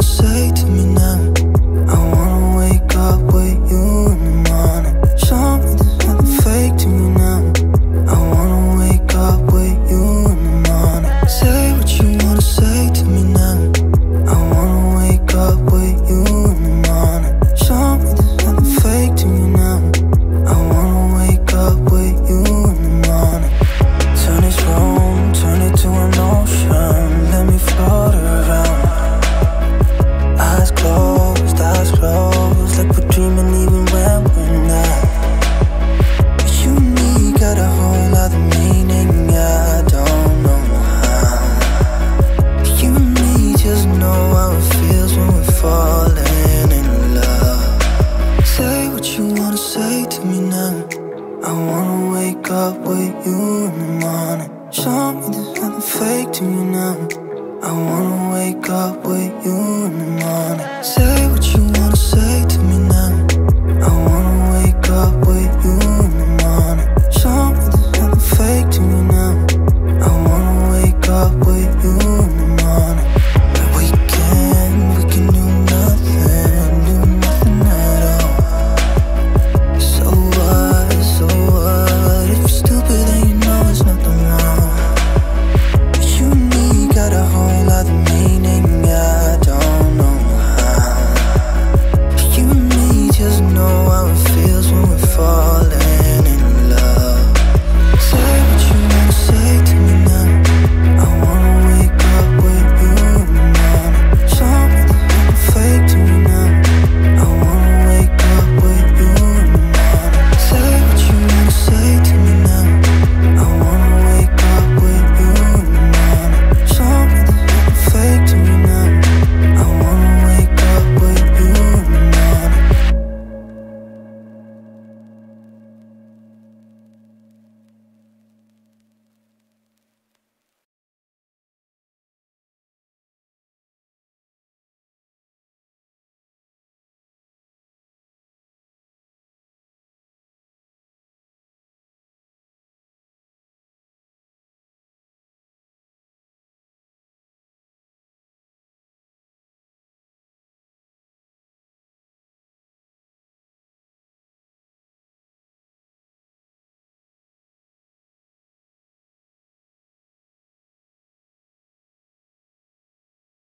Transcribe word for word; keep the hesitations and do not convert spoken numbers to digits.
and say to me now,